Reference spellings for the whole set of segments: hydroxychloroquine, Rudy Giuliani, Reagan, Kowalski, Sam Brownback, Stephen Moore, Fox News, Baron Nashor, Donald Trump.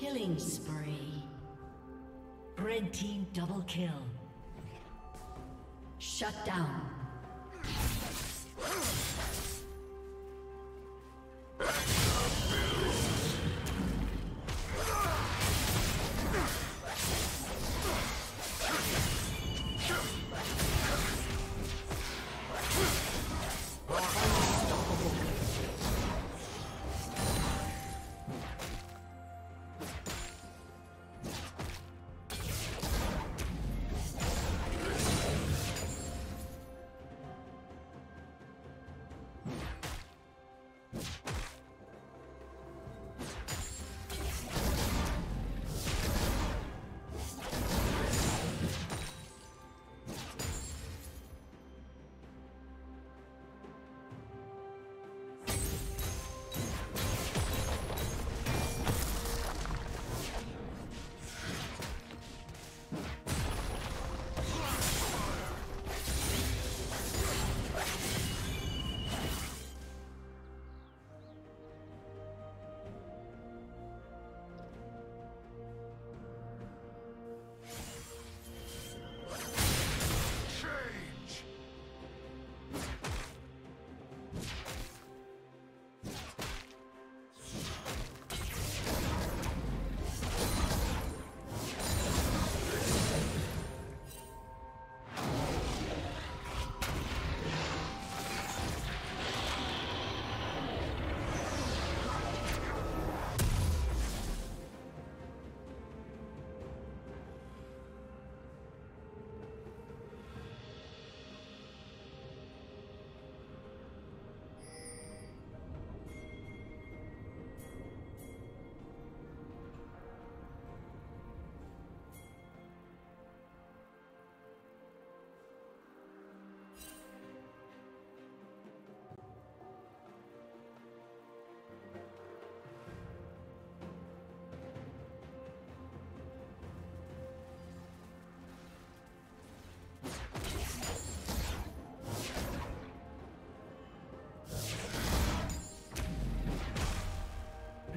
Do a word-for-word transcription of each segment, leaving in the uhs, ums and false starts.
Killing spree. Red team double kill. Shut down.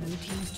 Blue team's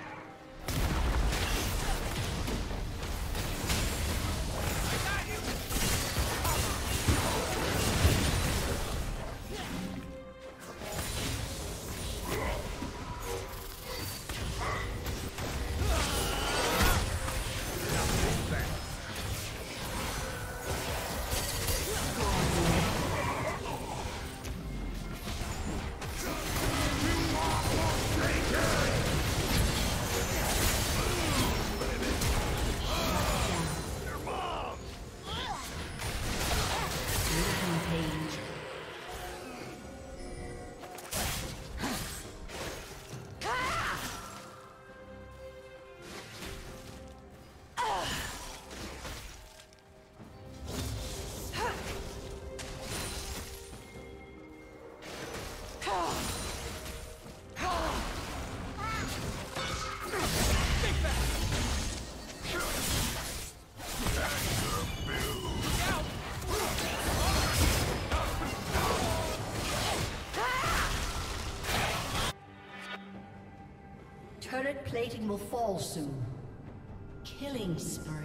Turret plating will fall soon. Killing spree.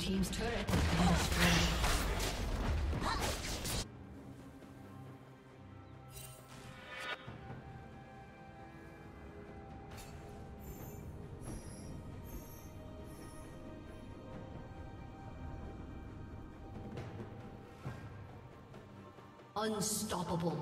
Team's turret. Oh. Unstoppable.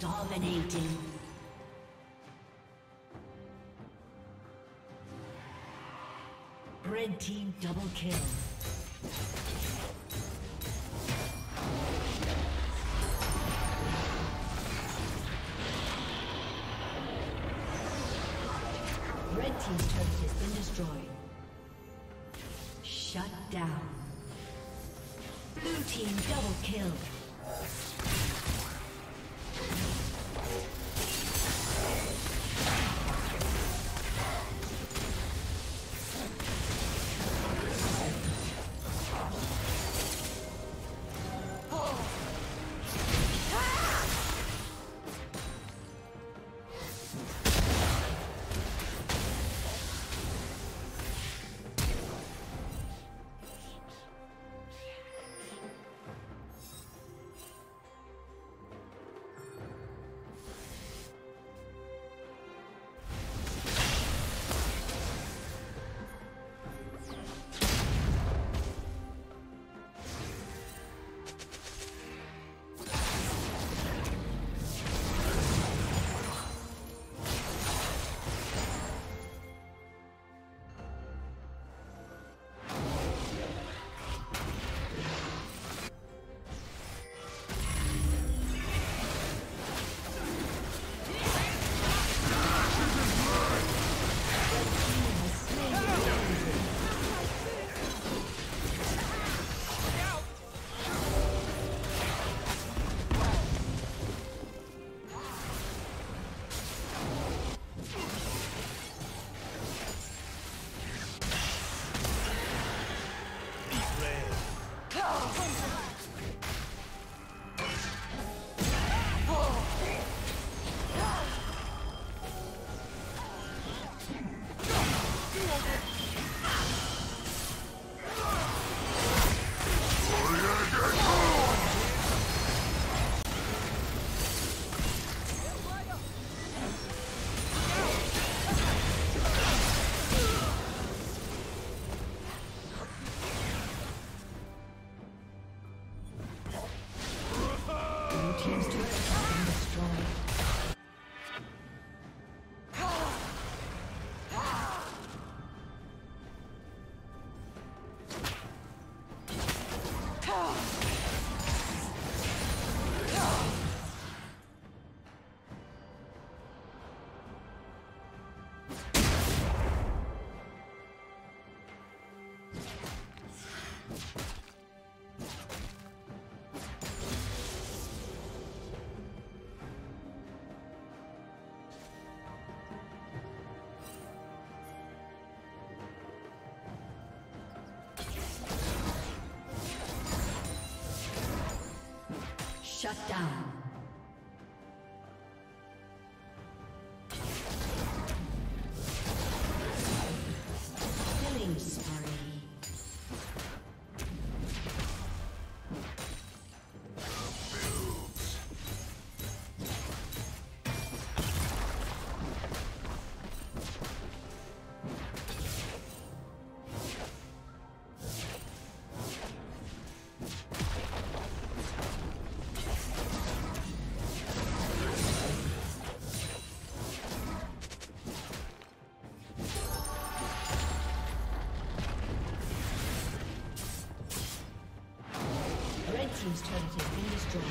Dominating. Red team double kill. Red team's turret has been destroyed. Shut down. Blue team double kill. Shut down. Killing spree. Team's turret has been destroyed.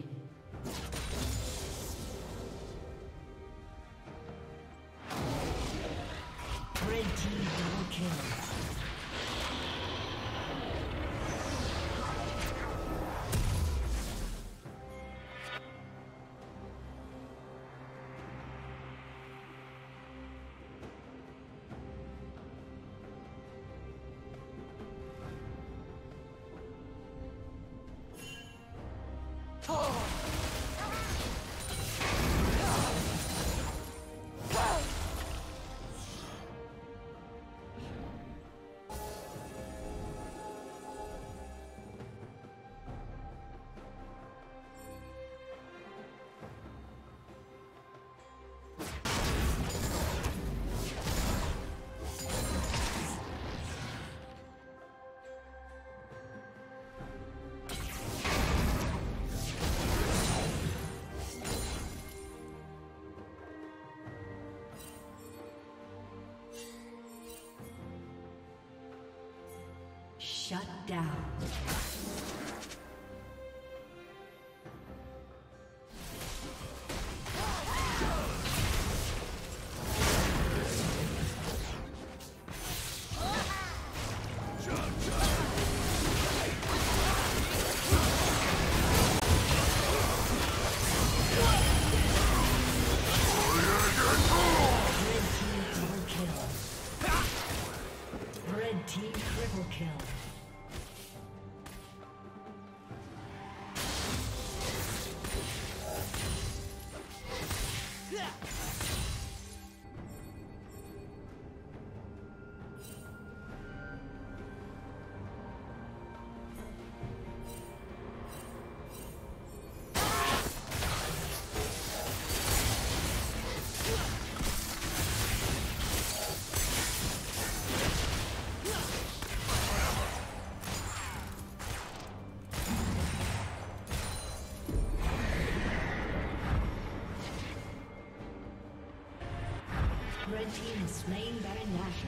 Red team double kill. Shut down. Red team triple kill. Red team has slain Baron Nashor.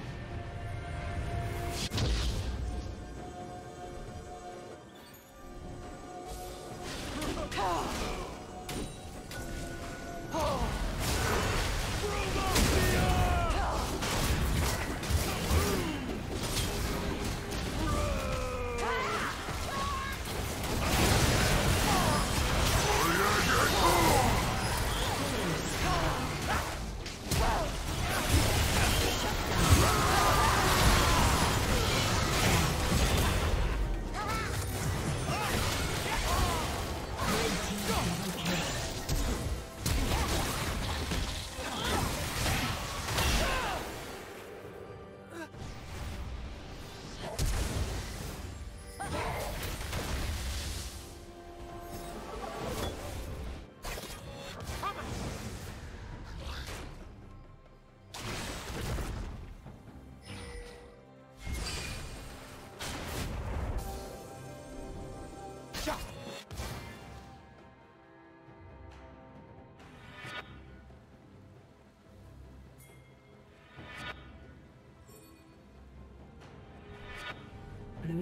Blue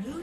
Blue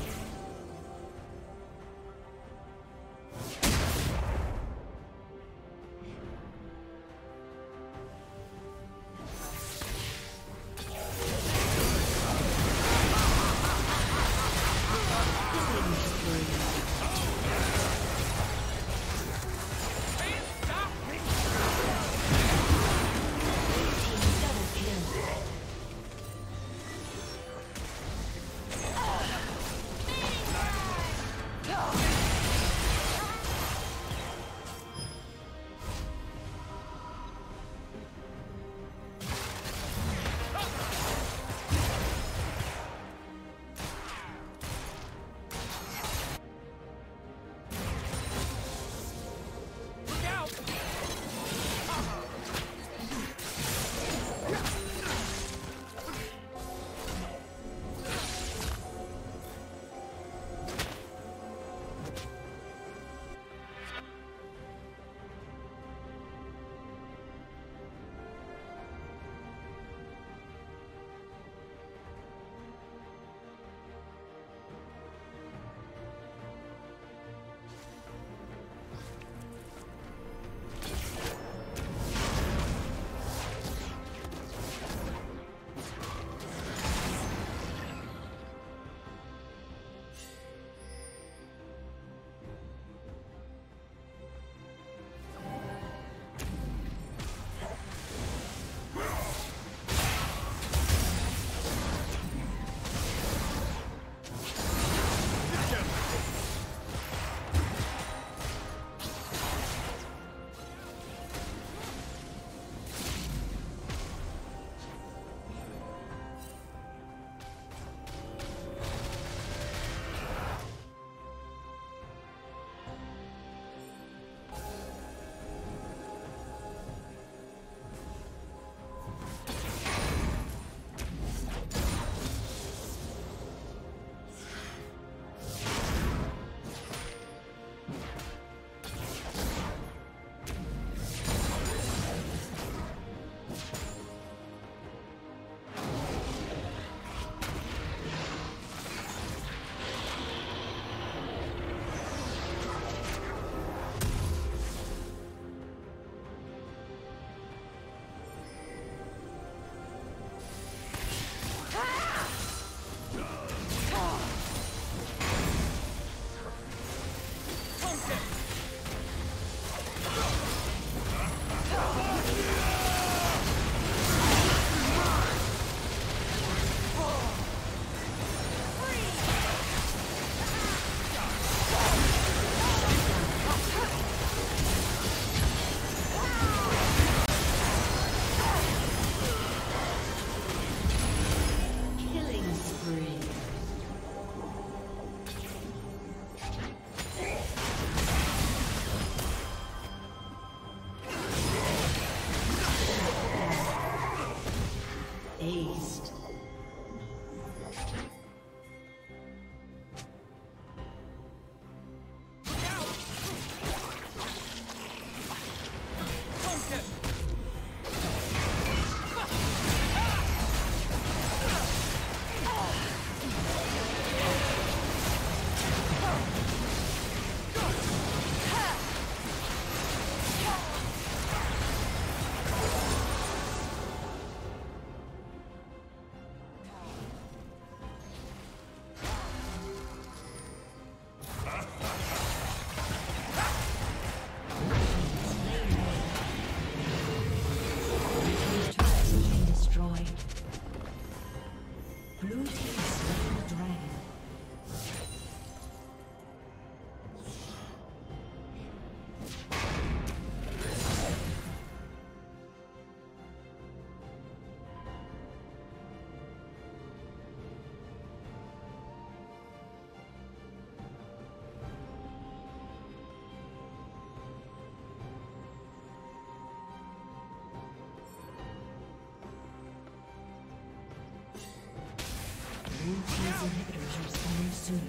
Blue team's inhibitors are spawning soon.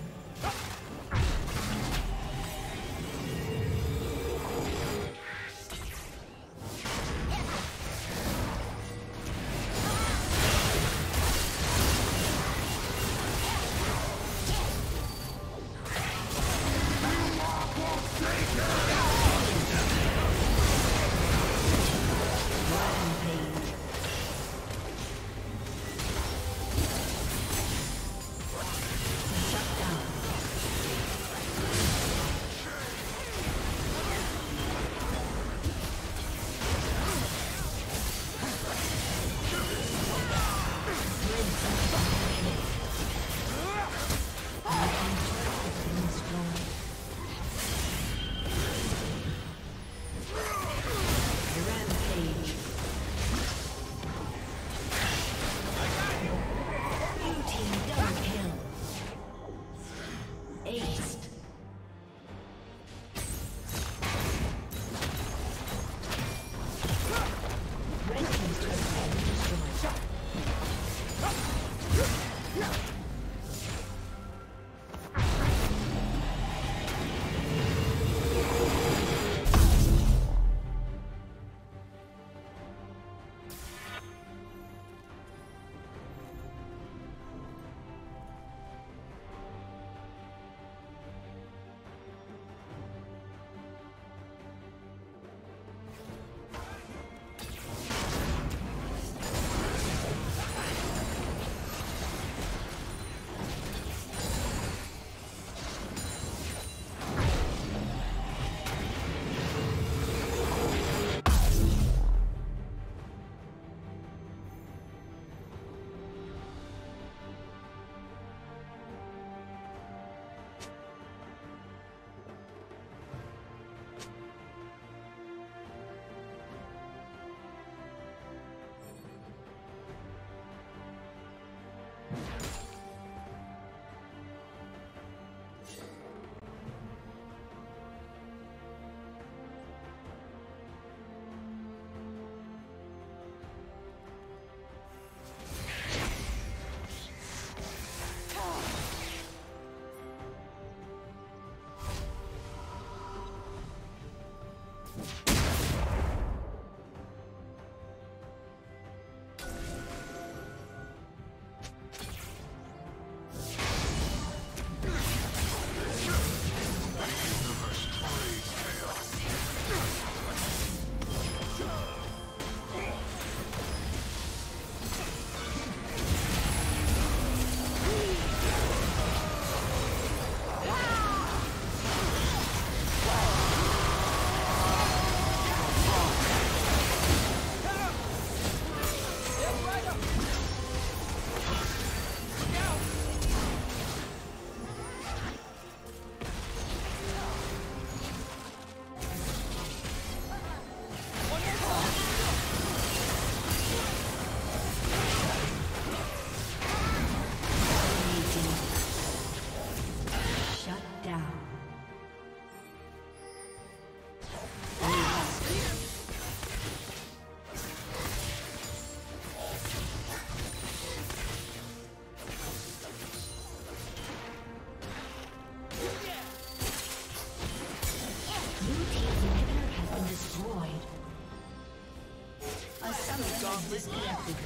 disconnected.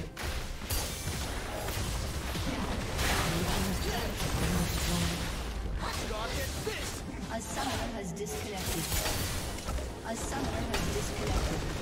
A summoner has disconnected. A summoner has disconnected.